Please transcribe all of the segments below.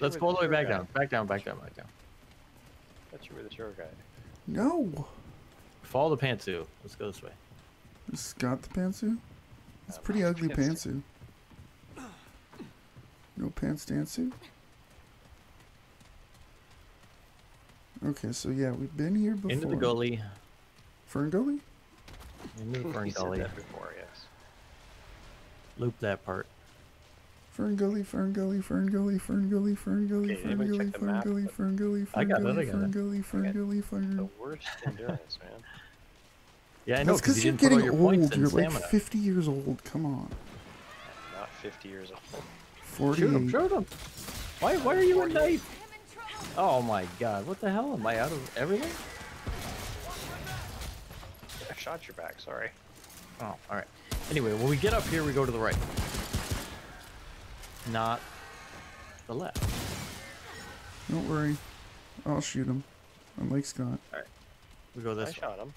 Let's go all the way back down. Back down. That's you were the tour guide. No. Follow the pantsuit. Let's go this way. It's got the pantsuit? It's pretty ugly pantsuit. No pants dantsuit? Okay, so yeah, we've been here before. Into the gully. Fern gully? Into the fern gully. Said that before, yes. Loop that part. Fern gully. The worst endurance, man. Yeah, I know. That's because you're getting old. You're like 50 years old. Come on. I'm not 50 years old. 40. Shoot him! Shoot him! Why are you a knife? Oh my God! What the hell? Am I out of everything? I shot your back. Sorry. Oh, all right. Anyway, when we get up here, we go to the right. Not the left. Don't worry. I'll shoot him. I'm like Scott. Alright. We go this way. I shot him.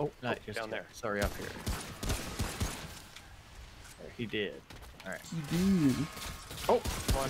Oh, not just down there. Sorry, up here. He did. Alright. He did. Oh, come on.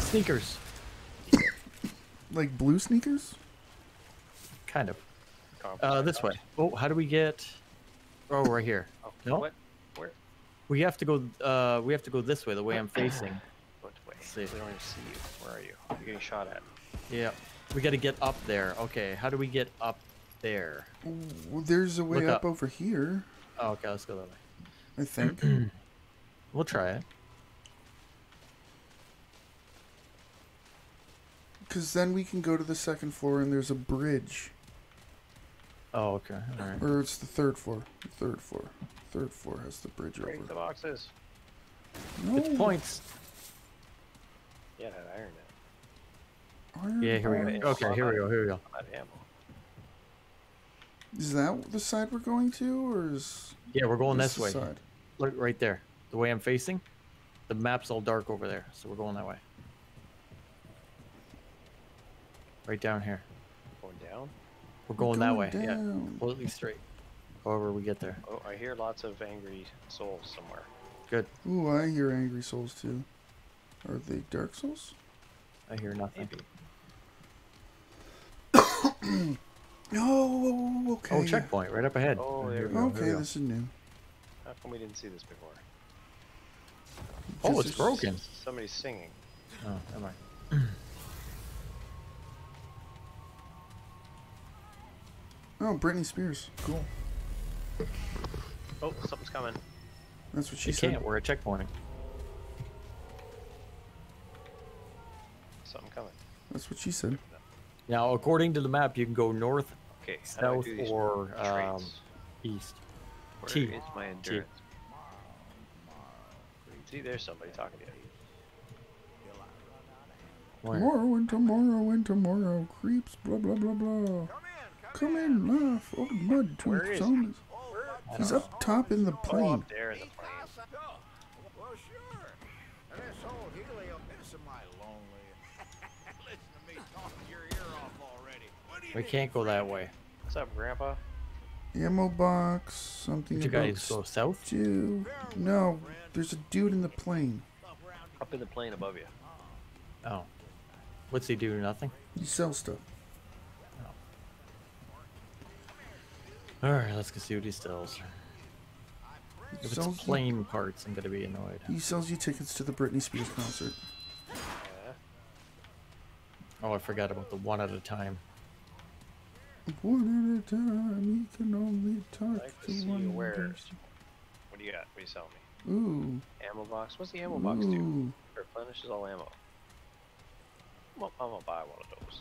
Sneakers. Like blue sneakers? Kind of. This way. Oh, how do we get... Oh, right here. Oh, no? What? Where? We have to go. We have to go this way. The way I'm facing. What way? See. We don't even see you. Where are you? You're getting shot at. Yeah. We got to get up there. Okay. How do we get up there? Well, there's a way up over here. Oh, okay. Let's go that way. I think. We'll try it. Because then we can go to the second floor, and there's a bridge. Oh, okay. All right. Or it's the third floor. The third floor. Third floor has the bridge over. Break the boxes. No. It's points. Yeah, that iron it. Iron yeah, here we go. Okay, here we go. I'm out of ammo. Is that the side we're going to, or is? Yeah, we're going this way. Side? Look right there. The way I'm facing. The map's all dark over there, so we're going that way. Right down here. Going down. We're going that way. Down. Yeah, completely straight. However we get there. Oh, I hear lots of angry souls somewhere. Good. Ooh, I hear angry souls too. Are they Dark Souls? I hear nothing. No. Okay. Oh, checkpoint right up ahead. Oh, there we go. Okay, this is new. How come we didn't see this before? Oh, it's broken. Somebody's singing. Oh, am I? Oh, Britney Spears. Cool. Oh, something's coming. That's what she said. We're at checkpoint. Something coming. That's what she said. Now, according to the map, you can go north, south, or east. Where is my endurance? See, there's somebody talking to you. Tomorrow and tomorrow and tomorrow creeps, blah, blah, blah, blah. Come in, laugh, oh mud, twin zombies. He's up top in the plane. Oh, up there in the plane. Well, sure. This whole helium, this is my lonely. Listen to me talking your ear off already. What do you can't go that way. What's up, Grandpa? Ammo box, something. Did you guys go south? No, there's a dude in the plane. Up in the plane above you. Oh. What's he do? Nothing? He sells stuff. Alright, let's go see what he sells. If it's plain parts, I'm gonna be annoyed. He sells you tickets to the Britney Spears concert. Yeah. Oh, I forgot about the one at a time. One at a time, you can only talk to one person. What do you got? What do you sell me? Ooh. Ammo box? What's the ammo box do? It replenishes all ammo. I'm gonna buy one of those.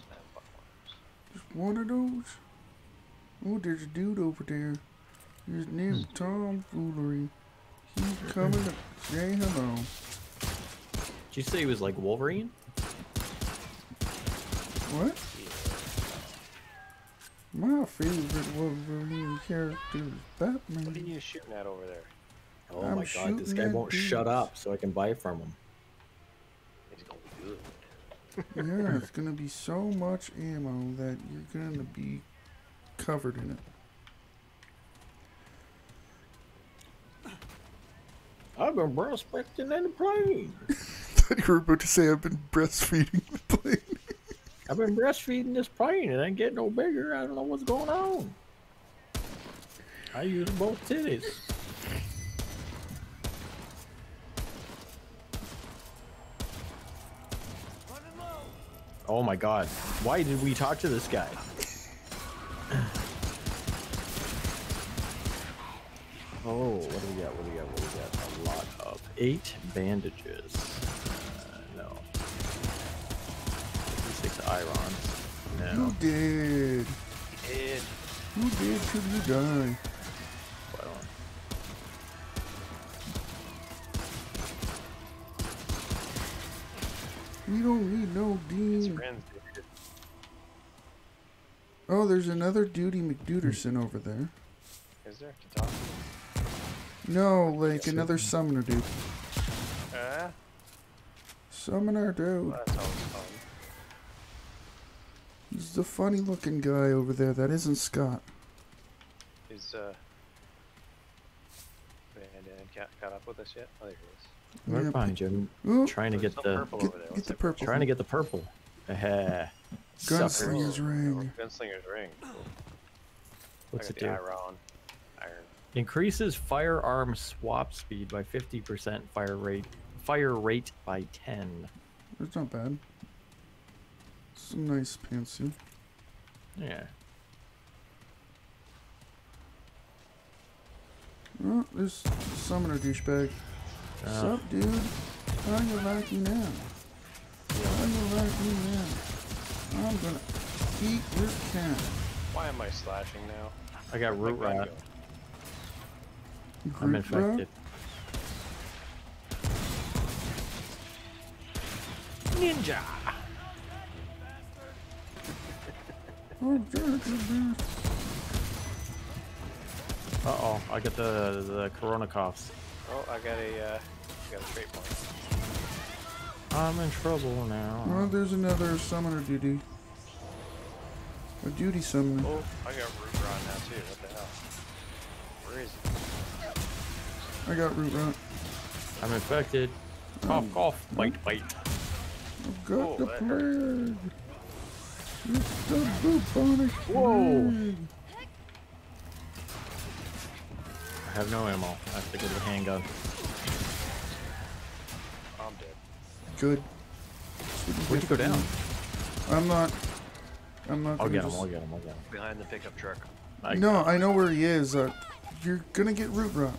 Just one of those? Oh, there's a dude over there. His name's Tomfoolery. He's coming to say hello. Did you say he was like Wolverine? What? My favorite Wolverine character is Batman. What are you shooting at over there? Oh my God, this guy won't shut up so I can buy it from him. It's gonna be good. Yeah, it's gonna be so much ammo that you're gonna be covered in it. I've been prospecting in the plane. thought you were about to say I've been breastfeeding the plane. I've been breastfeeding this plane. It ain't getting no bigger. I don't know what's going on. I use both titties. Oh my god. Why did we talk to this guy? Oh, what do we got? What do we got? What do we got? A lot of 8 bandages. No. 56 irons. No. Who did? You did. Who did to the guy? Right on. We don't need no dean. Oh, there's another Duty McDuderson over there. Is there? No, like another summoner dude. Summoner dude. Well, that's always fun. He's the funny looking guy over there. That isn't Scott. Is caught up with us yet? Oh, there he is. We're fine, Jim. Trying to get the purple over there. Get the purple. Trying to get the purple. Gunslinger's ring. Gunslinger's ring. Cool. What's it do? Iron. Increases firearm swap speed by 50%. Fire rate by 10. That's not bad. It's a nice pantsuit. Yeah. Oh, there's a summoner douchebag. What's up, dude? How you like me now? How you like me now? I'm gonna eat your cat. Why am I slashing now? I got root rot. I'm infected. Ninja! Uh-oh, I got the corona coughs. Oh, I got a straight point. I'm in trouble now. Oh, there's another summoner duty. A duty summoner. Oh, I got root rot now too. What the hell? Where is it? I got root rot. I'm infected. Cough, cough, bite, bite. I've got the plague. It's the bubonic plague. Whoa. I have no ammo. I have to get a handgun. I'm dead. Good. Where'd you go down? I'm not. I'll get him. I'll get him. I'll get him. Behind the pickup truck. No, I know where he is. You're gonna get root rot.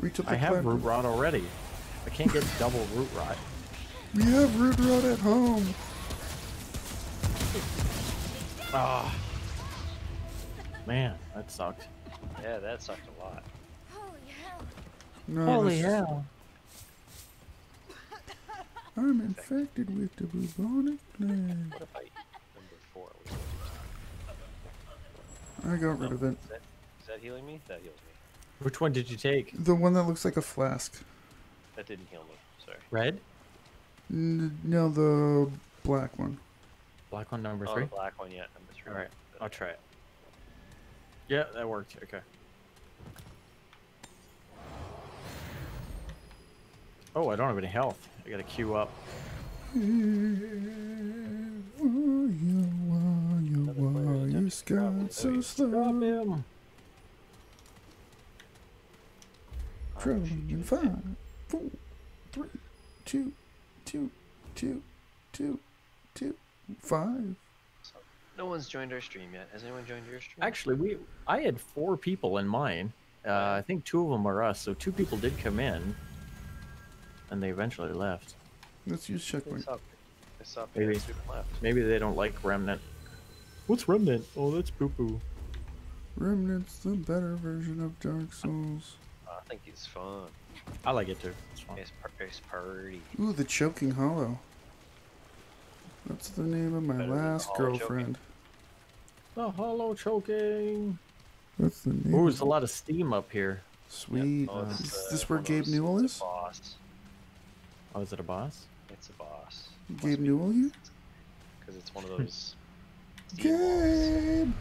Reach up the platform. I have root rot already. I can't get double root rot. We have root rot at home. Ah. Man, that sucked. Yeah, that sucked a lot. Holy hell! No, holy hell! I'm infected with the bubonic plague. What if I eat number 4? I got rid of it. Is that healing me? That heals me. Which one did you take? The one that looks like a flask. That didn't heal me. Sorry. Red? No, the black one. Black one, number 3. The black one, yeah, number 3. All right, I'll try it. Yeah, that worked. Okay. Oh, I don't have any health. I gotta queue up. Why you got so slow? Drop him. Traveling in 5, 4, 3, 2, 2, 2, 2, 5. No one's joined our stream yet. Has anyone joined your stream? Actually, I had 4 people in mine. I think 2 of them are us, so 2 people did come in, and they eventually left. Let's use checkpoint. Maybe they don't like Remnant. What's Remnant? Oh, that's boo-boo. Remnant's the better version of Dark Souls. I think it's fun. I like it too. It's fun. It's party. Ooh, the Choking Hollow. That's the name of my last girlfriend. Choking. The Hollow Choking. That's the name. Ooh, there's a lot of steam up here. Sweet. Yep. Oh, is this where Gabe Newell is? Boss. Oh, is it a boss? It's a boss. Gabe Newell here? Because it's one of those... Gabe!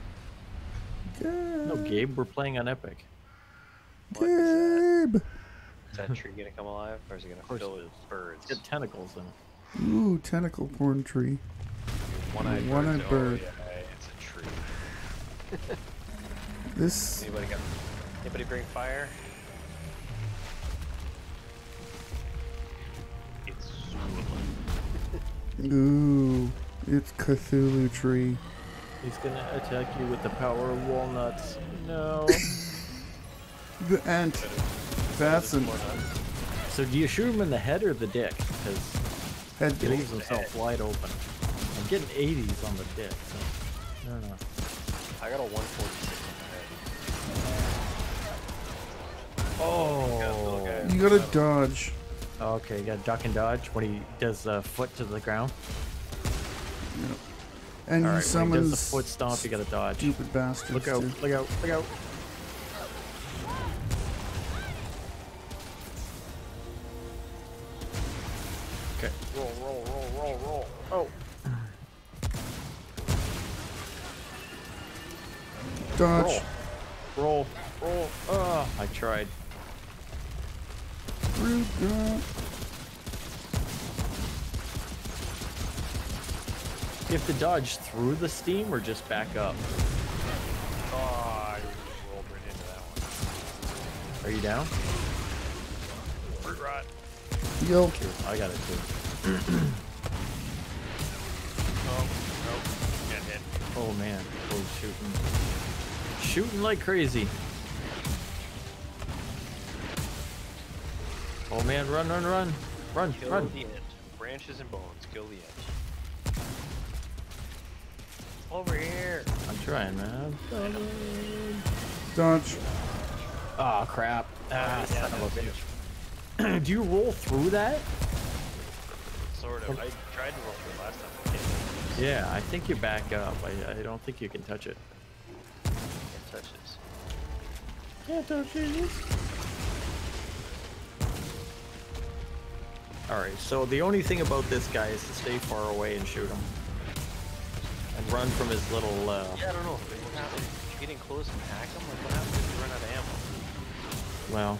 Gabe! No, Gabe, we're playing on Epic. Gabe! Is that tree gonna come alive, or is it gonna fill with birds? It's got tentacles in it. Ooh, tentacle porn tree. One-eyed bird. Oh, yeah, it's a tree. This. Anybody bring fire? It's Cthulhu. Ooh, it's Cthulhu tree. He's gonna attack you with the power of walnuts. No. The ant. That's an... So do you shoot him in the head or the dick? Because he leaves himself wide open. I'm getting 80s on the dick. So. No, no. I got a 146 in the head. Oh. You gotta dodge. Oh, okay, you gotta duck and dodge when he does a foot to the ground. Yep. And he summons... When he does the foot stomp, you gotta dodge. Stupid bastard. Look out, too. Look out, look out. Okay. Roll, roll, roll, roll, roll. Oh. Dodge. Roll, roll, roll. Oh, I tried. Root, root. You have to dodge through the steam or just back up? Oh, I rolled right into that one. Are you down? Root rot. Yo. I got it too. Oh, nope. Got hit. Oh man. Oh, shooting like crazy. Oh man, run, run, run. Run, kill run. The ant. Branches and bones, kill the ant. Over here. I'm trying, man. Dodge. Oh crap. Ah, son of a bitch. Do you roll through that? Sort of. I tried to roll through last time. Yeah, I think you back up. I don't think you can touch it. Can't touch this. Can't touch it. Alright, so the only thing about this guy is to stay far away and shoot him. And run from his little... Yeah, I don't know. What happened? Did you get in close and hack him? Like, what happened if you run out of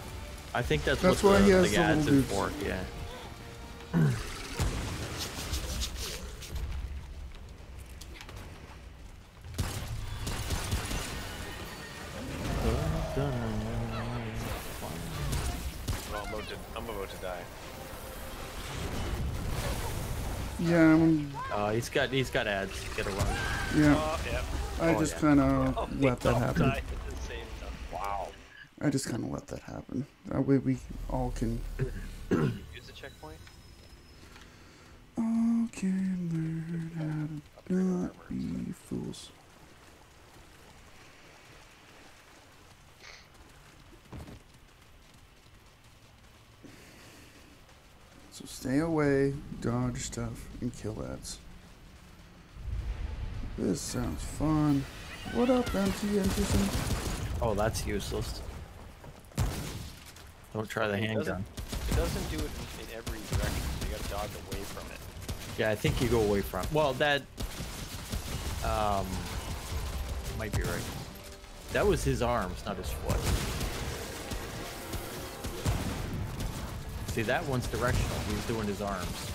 ammo? Well... I think that's what he has the ads in for, yeah. I'm about to die. Yeah, I'm... he's got ads. Get a run. Yeah. Yep. I just kind of let that happen. That way we all can... Use the checkpoint? All can learn how to not be fools. So stay away, dodge stuff, and kill ads. This sounds fun. What up, MT Anderson? Oh, that's useless. Don't try the handgun. It doesn't do it in every direction, so you gotta dodge away from it. Yeah, I think you go away from it. Well, that... might be right. That was his arms, not his foot. See, that one's directional. He's doing his arms.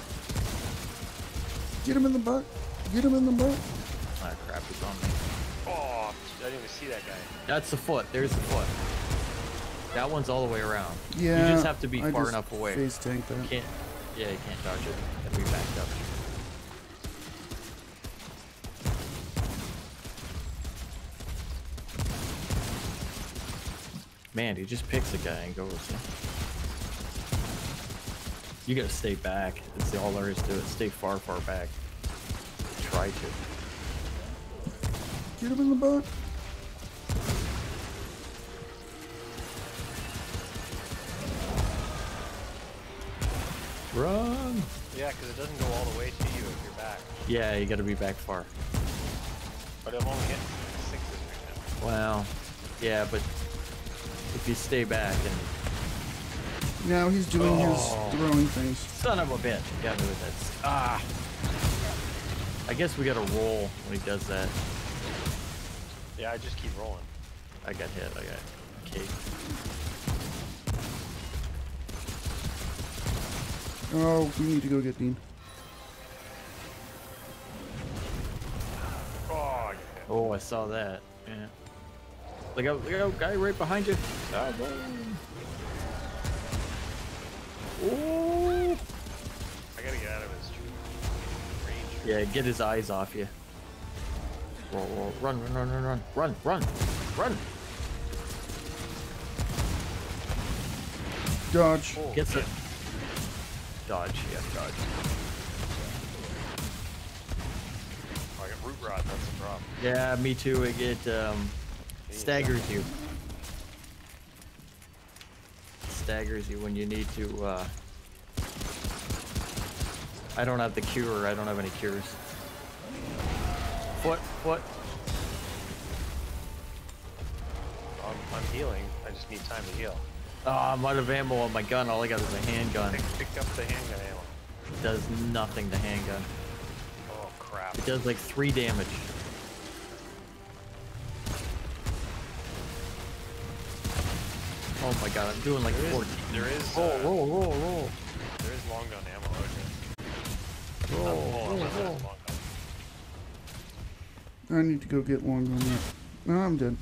Get him in the butt. Get him in the butt. Ah, crap, he's on me. Oh, I didn't even see that guy. That's the foot. There's the foot. That one's all the way around. Yeah, you just have to be far enough away. Face tank that. You can't dodge it. And we backed up. Man, he just picks a guy and goes. You gotta stay back. That's all there is to it. Stay far, far back. Try to. Get him in the boat. Run! Yeah, because it doesn't go all the way to you if you're back. Yeah, you gotta be back far. But I'm only hitting 6s right now. Well, yeah, but if you stay back and... Now he's doing his throwing things. Son of a bitch. Got me with that. Ah! I guess we gotta roll when he does that. Yeah, I just keep rolling. I got hit. I got caked. Oh, we need to go get Dean. Oh, yeah. Oh, I saw that. Yeah. Look out, guy right behind you. Oh, ooh. I gotta get out of his range. Yeah, get his eyes off you. Whoa, whoa. Run, run, run, run, run, run, run, run. Dodge. Oh, gets it. Dodge, yeah, dodge. Oh, I got root rod, that's the problem. Yeah, me too. I get staggers you. Staggers you when you need to. I don't have the cure. I don't have any cures. What? I'm healing. I just need time to heal. Oh, I'm out of ammo on my gun. All I got is a handgun. Pick up the handgun ammo. It does nothing to handgun. Oh, crap. It does like 3 damage. Oh my god, I'm doing like 14. Roll. There is long gun ammo out here. Roll. I need to go get long gun ammo. No, I'm dead.